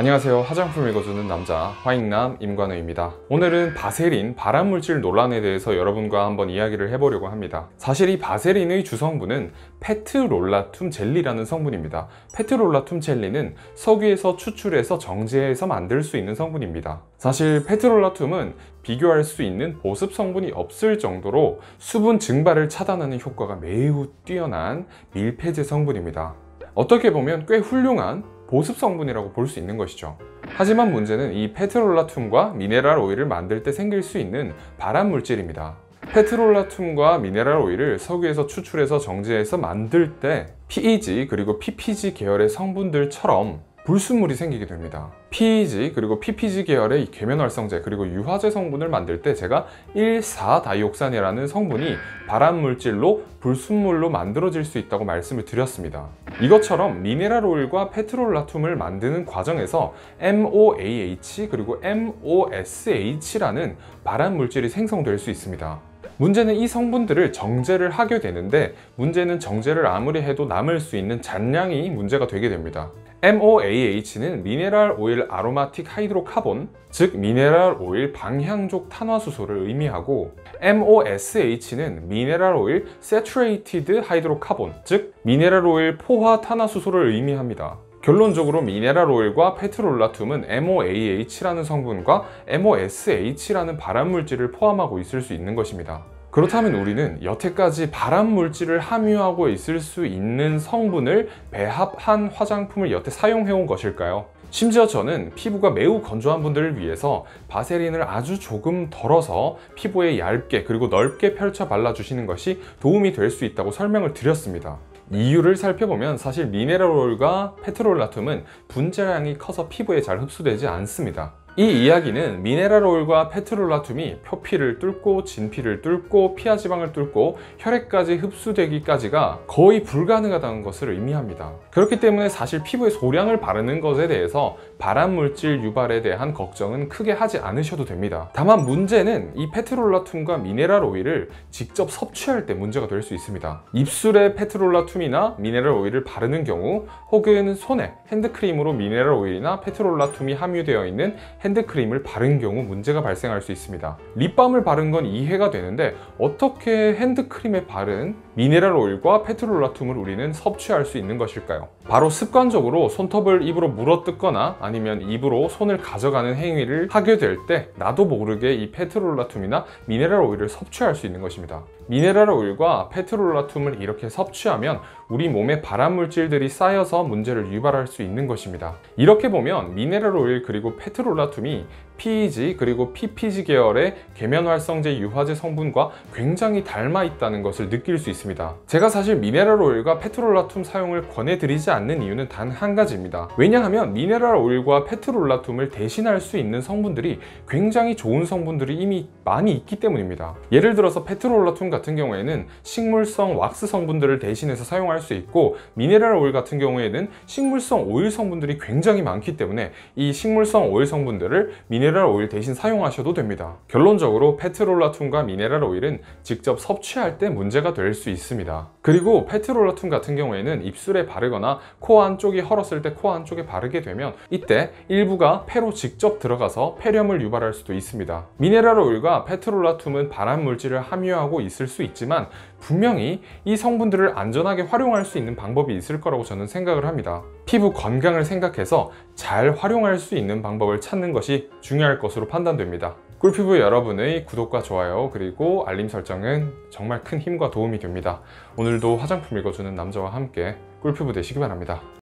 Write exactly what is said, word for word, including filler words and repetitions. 안녕하세요. 화장품 읽어주는 남자 화잉남 임관우입니다. 오늘은 바세린 발암물질 논란에 대해서 여러분과 한번 이야기를 해보려고 합니다. 사실 이 바세린의 주성분은 페트롤라툼 젤리라는 성분입니다. 페트롤라툼 젤리는 석유에서 추출해서 정제해서 만들 수 있는 성분입니다. 사실 페트롤라툼은 비교할 수 있는 보습 성분이 없을 정도로 수분 증발을 차단하는 효과가 매우 뛰어난 밀폐제 성분입니다. 어떻게 보면 꽤 훌륭한 보습 성분이라고 볼 수 있는 것이죠. 하지만 문제는 이 페트롤라툼과 미네랄오일을 만들 때 생길 수 있는 발암물질입니다. 페트롤라툼과 미네랄오일을 석유에서 추출해서 정제해서 만들 때 피이지 그리고 피피지 계열의 성분들처럼 불순물이 생기게 됩니다. 피이지 그리고 피피지 계열의 계면활성제 그리고 유화제 성분을 만들 때 제가 일 사 다이옥산이라는 성분이 발암물질로 불순물로 만들어질 수 있다고 말씀을 드렸습니다. 이것처럼 미네랄오일과 페트롤라툼을 만드는 과정에서 엠오에이치 그리고 엠오에스에이치라는 발암물질이 생성될 수 있습니다. 문제는 이 성분들을 정제를 하게 되는데 문제는 정제를 아무리 해도 남을 수 있는 잔량이 문제가 되게 됩니다. 엠오에이치는 미네랄 오일 아로마틱 하이드로카본, 즉 미네랄 오일 방향족 탄화수소를 의미하고 엠오에스에이치는 미네랄 오일 세츄레이티드 하이드로카본, 즉 미네랄 오일 포화 탄화수소를 의미합니다. 결론적으로 미네랄 오일과 페트롤라툼은 엠오에이치라는 성분과 엠오에스에이치라는 발암물질을 포함하고 있을 수 있는 것입니다. 그렇다면 우리는 여태까지 발암물질을 함유하고 있을 수 있는 성분을 배합한 화장품을 여태 사용해온 것일까요? 심지어 저는 피부가 매우 건조한 분들을 위해서 바세린을 아주 조금 덜어서 피부에 얇게 그리고 넓게 펼쳐 발라주시는 것이 도움이 될 수 있다고 설명을 드렸습니다. 이유를 살펴보면 사실 미네랄오일과 페트롤라툼은 분자량이 커서 피부에 잘 흡수되지 않습니다. 이 이야기는 미네랄오일과 페트롤라툼이 표피를 뚫고 진피를 뚫고 피하지방을 뚫고 혈액까지 흡수되기까지가 거의 불가능하다는 것을 의미합니다. 그렇기 때문에 사실 피부에 소량을 바르는 것에 대해서 발암물질 유발에 대한 걱정은 크게 하지 않으셔도 됩니다. 다만 문제는 이 페트롤라툼과 미네랄오일을 직접 섭취할 때 문제가 될 수 있습니다. 입술에 페트롤라툼이나 미네랄오일을 바르는 경우 혹은 손에 핸드크림으로 미네랄오일이나 페트롤라툼이 함유되어 있는 핸드크림을 바른 경우 문제가 발생할 수 있습니다. 립밤을 바른 건 이해가 되는데 어떻게 핸드크림에 바른 미네랄오일과 페트롤라툼을 우리는 섭취할 수 있는 것일까요? 바로 습관적으로 손톱을 입으로 물어뜯거나 아니면 입으로 손을 가져가는 행위를 하게 될 때 나도 모르게 이 페트롤라툼이나 미네랄오일을 섭취할 수 있는 것입니다. 미네랄오일과 페트롤라툼을 이렇게 섭취하면 우리 몸에 발암물질들이 쌓여서 문제를 유발할 수 있는 것입니다. 이렇게 보면 미네랄오일 그리고 페트롤라툼이 피이지 그리고 피피지 계열의 계면활성제 유화제 성분과 굉장히 닮아 있다는 것을 느낄 수 있습니다. 제가 사실 미네랄오일과 페트롤라툼 사용을 권해드리지 않는 이유는 단 한 가지입니다. 왜냐하면 미네랄오일과 페트롤라툼을 대신할 수 있는 성분들이 굉장히 좋은 성분들이 이미 많이 있기 때문입니다. 예를 들어서 페트롤라툼 같은 경우에는 식물성 왁스 성분들을 대신해서 사용할 수 있고 미네랄오일 같은 경우에는 식물성 오일 성분들이 굉장히 많기 때문에 이 식물성 오일 성분들을 미네랄 미네랄오일 대신 사용하셔도 됩니다. 결론적으로 페트롤라툼과 미네랄오일은 직접 섭취할 때 문제가 될 수 있습니다. 그리고 페트롤라툼 같은 경우에는 입술에 바르거나 코 안쪽이 헐었을 때 코 안쪽에 바르게 되면 이때 일부가 폐로 직접 들어가서 폐렴을 유발할 수도 있습니다. 미네랄오일과 페트롤라툼은 발암물질을 함유하고 있을 수 있지만 분명히 이 성분들을 안전하게 활용할 수 있는 방법이 있을 거라고 저는 생각을 합니다. 피부 건강을 생각해서 잘 활용할 수 있는 방법을 찾는 것이 중요할 것으로 판단됩니다. 꿀피부 여러분의 구독과 좋아요 그리고 알림 설정은 정말 큰 힘과 도움이 됩니다. 오늘도 화장품 읽어주는 남자와 함께 꿀피부 되시기 바랍니다.